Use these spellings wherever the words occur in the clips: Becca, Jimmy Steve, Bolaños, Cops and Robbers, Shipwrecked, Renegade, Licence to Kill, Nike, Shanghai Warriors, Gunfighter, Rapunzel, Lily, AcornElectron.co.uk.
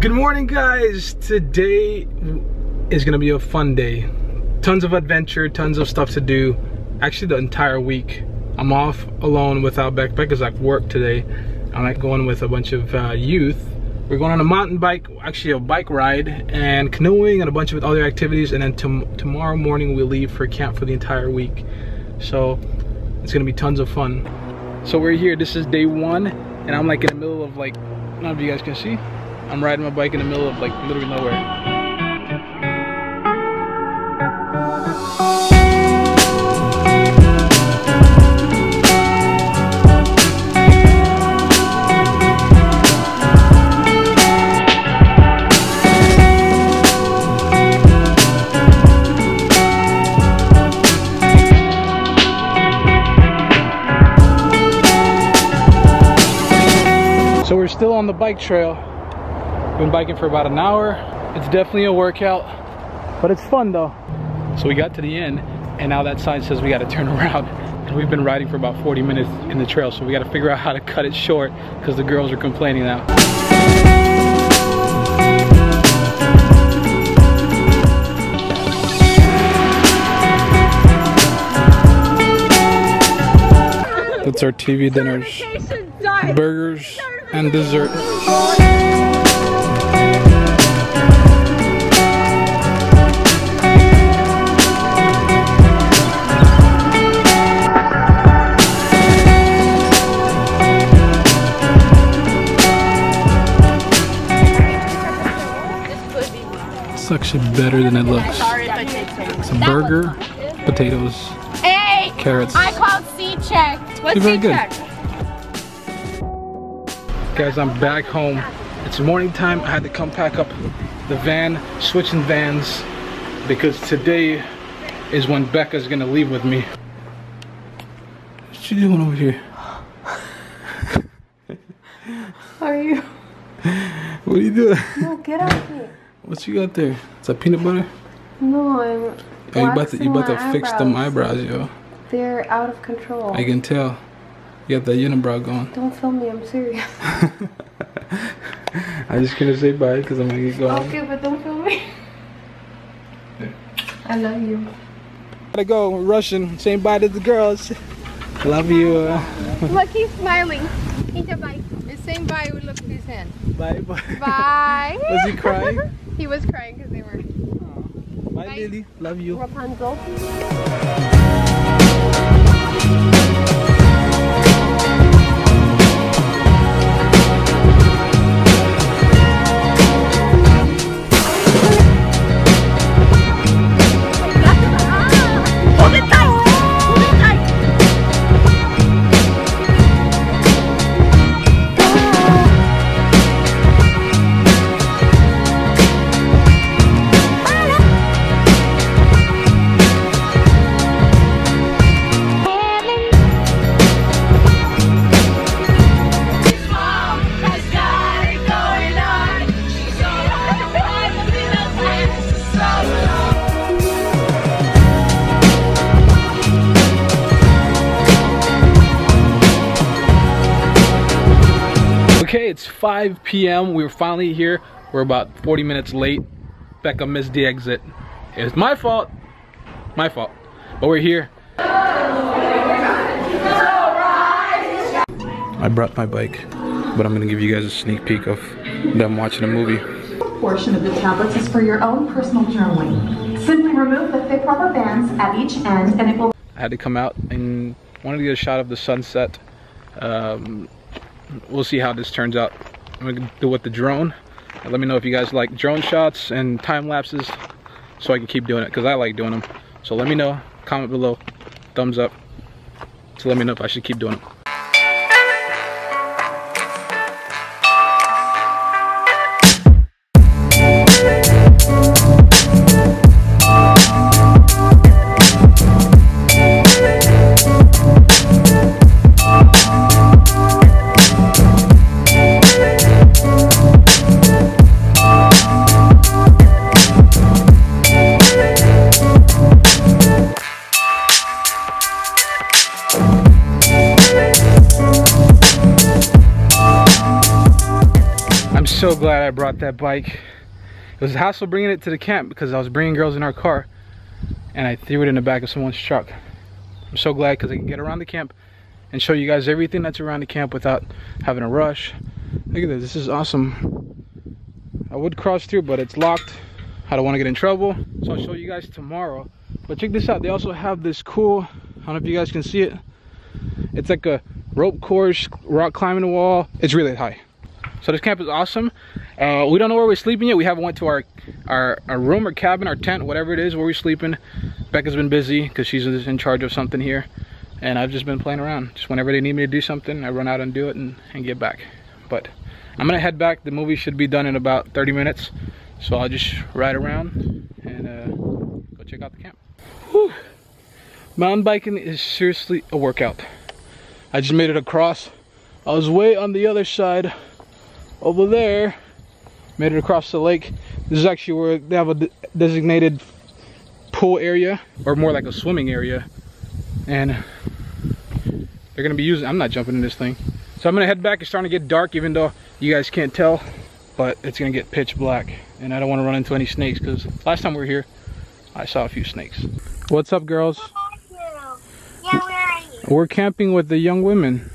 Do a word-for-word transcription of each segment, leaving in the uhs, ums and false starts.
Good morning, guys. Today is gonna be a fun day. Tons of adventure, tons of stuff to do. Actually, the entire week. I'm off alone without Becca. Becca's at work today. I'm like going with a bunch of uh, youth. We're going on a mountain bike, actually a bike ride, and canoeing and a bunch of other activities. And then tom tomorrow morning we leave for camp for the entire week. So it's gonna be tons of fun. So we're here, this is day one, and I'm like in the middle of like, I don't know if you guys can see. I'm riding my bike in the middle of like literally nowhere. So we're still on the bike trail. Been biking for about an hour. It's definitely a workout, but it's fun though. So we got to the end, and now that sign says we got to turn around, and we've been riding for about forty minutes in the trail, so we got to figure out how to cut it short because the girls are complaining now. That's our T V dinners, burgers and dessert. It's actually better than it looks. It's a burger, potatoes, hey, carrots. I called C-check. What's C-check? Guys, I'm back home. It's morning time. I had to come pack up the van, switching vans, because today is when Becca's gonna leave with me. What's she doing over here? How are you? What are you doing? No, get out of here. What you got there? It's a peanut butter? No, I'm. Oh, you about to, you about to fix them eyebrows, yo. They're out of control. I can tell. You got that unibrow going. Don't film me, I'm serious. I just couldn't say bye because I'm gonna get going. Okay, but don't film me. Yeah. I love you. Gotta go, we're rushing. Saying bye to the girls. Love you. Look, he's smiling. He's a bye. He's saying bye, we look at his hand. Bye, bye. Bye. Was he crying? He was crying because they were. Oh. Bye, Bye, Lily. Love you. Rapunzel. Okay, it's five P M We were finally here. We're about forty minutes late. Becca missed the exit. It's my fault. My fault. But we're here. I brought my bike, but I'm gonna give you guys a sneak peek of them watching a movie. A portion of the tablets is for your own personal journaling. Simply remove the thick rubber bands at each end, and it will. I had to come out and wanted to get a shot of the sunset. Um, We'll see how this turns out. I'm gonna do it with the drone. Let me know if you guys like drone shots and time lapses so I can keep doing it because I like doing them. So let me know, comment below, thumbs up to let me know if I should keep doing them. We'll be right back. so glad I brought that bike. It was a hassle bringing it to the camp because I was bringing girls in our car and I threw it in the back of someone's truck. I'm so glad because I can get around the camp and show you guys everything that's around the camp without having a rush. Look at this, this is awesome. I would cross through, but it's locked. I don't want to get in trouble, so I'll show you guys tomorrow. But check this out, they also have this cool, I don't know if you guys can see it, it's like a rope course, rock climbing wall. It's really high. So this camp is awesome. Uh, we don't know where we're sleeping yet. We haven't went to our, our, our room or cabin, our tent, whatever it is where we're sleeping. Becca's been busy because she's in charge of something here. And I've just been playing around. Just whenever they need me to do something, I run out and do it and, and get back. But I'm gonna head back. The movie should be done in about thirty minutes. So I'll just ride around and uh, go check out the camp. Whew. Mountain biking is seriously a workout. I just made it across. I was way on the other side over there. Made it across the lake. This is actually where they have a de designated pool area, or more like a swimming area. And they're gonna be using, I'm not jumping in this thing. So I'm gonna head back. It's starting to get dark, even though you guys can't tell, but it's gonna get pitch black. And I don't wanna run into any snakes because last time we were here, I saw a few snakes. What's up, girls? Yeah, where are you? We're camping with the young women.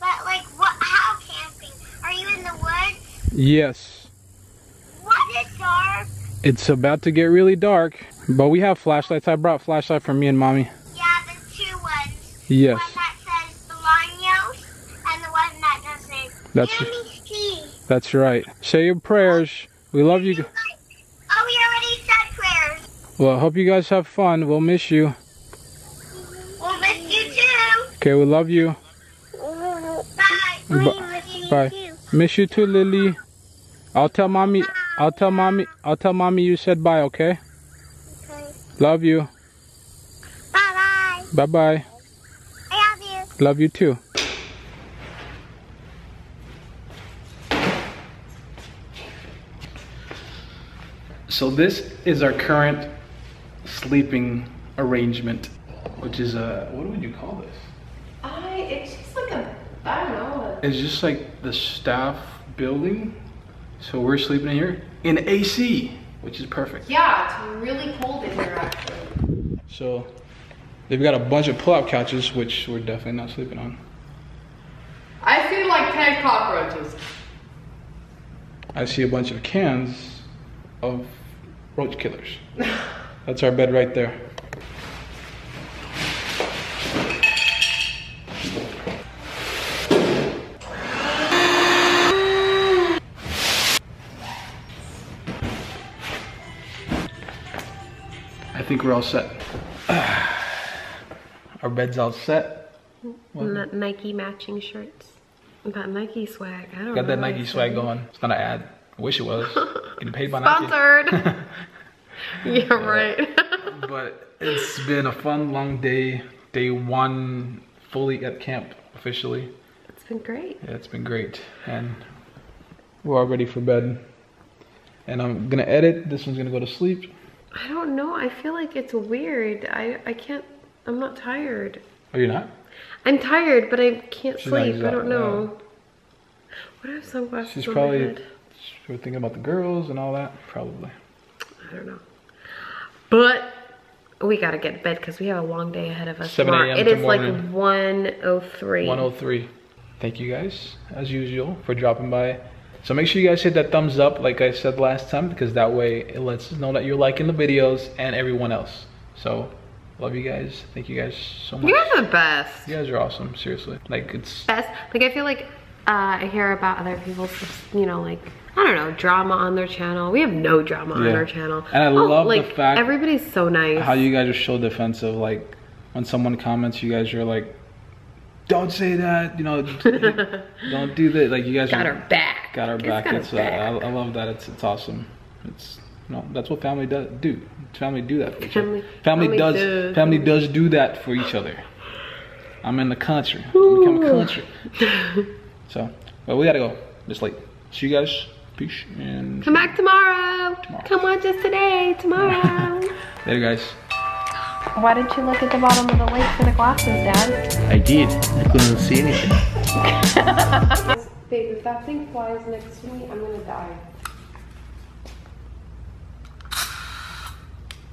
But like, what, how camping? Are you in the woods? Yes. What is dark? It's about to get really dark, but we have flashlights. I brought flashlight for me and mommy. Yeah, there's two ones. Yes. The one that says Bolaños and the one that doesn't. That's Jimmy Steve. That's right. Say your prayers. We love you. Oh, we already said prayers. Well, I hope you guys have fun. We'll miss you. Okay, we love you. Bye. Bye. Bye. Miss you too, Lily. I'll tell mommy. I'll tell mommy. I'll tell mommy you said bye. Okay. Okay. Love you. Bye bye. Bye bye. I love you. Love you too. So this is our current sleeping arrangement, which is a, what would you call this? I, it's just like a, I don't know. It's just like the staff building. So we're sleeping in here in A C, which is perfect. Yeah, it's really cold in here actually. So they've got a bunch of pull-out couches, which we're definitely not sleeping on. I see like ten cockroaches. I see a bunch of cans of roach killers. That's our bed right there. I think we're all set. Our bed's all set. N Nike matching shirts. We got Nike swag. I don't got know that Nike swag saying. Going. It's not an ad. I wish it was. Getting paid by Sponsored. Nike. Sponsored. Yeah, right. But it's been a fun, long day. Day one, fully at camp officially. It's been great. Yeah, it's been great, and we're all ready for bed. And I'm gonna edit. This one's gonna go to sleep. I don't know. I feel like it's weird. I, I can't, I'm not tired. Are you not? I'm tired, but I can't She's sleep. Exactly, I don't know. Yeah. What are sunglasses She's on probably, my head? We're thinking about the girls and all that, probably. I don't know. But we got to get to bed because we have a long day ahead of us. seven a m It is morning. Like one oh three. one oh three. Thank you guys, as usual, for dropping by. So make sure you guys hit that thumbs up like I said last time, because that way it lets us know that you're liking the videos and everyone else. So love you guys. Thank you guys so much. You guys are the best. You guys are awesome. Seriously. Like it's best. Like I feel like uh, I hear about other people's, you know, like, I don't know, drama on their channel. We have no drama yeah. on our channel. And I oh, love like, the fact everybody's so nice. How you guys are so defensive. Like when someone comments, you guys are like, don't say that, you know, don't do that. Like you guys got our back. Got our back. It's uh, I, I love that. It's it's awesome. It's you know that's what family does do. Family do that for each other. Family does family does do that for each other. I'm in the country. I'm becoming country. So, well, we gotta go. It's late. See you guys. Peace and come back tomorrow. tomorrow. Come watch us today. Tomorrow. Later, guys. Why didn't you look at the bottom of the lake for the glasses, Dad? I did. I couldn't see anything. Babe, if that thing flies next to me, I'm gonna die.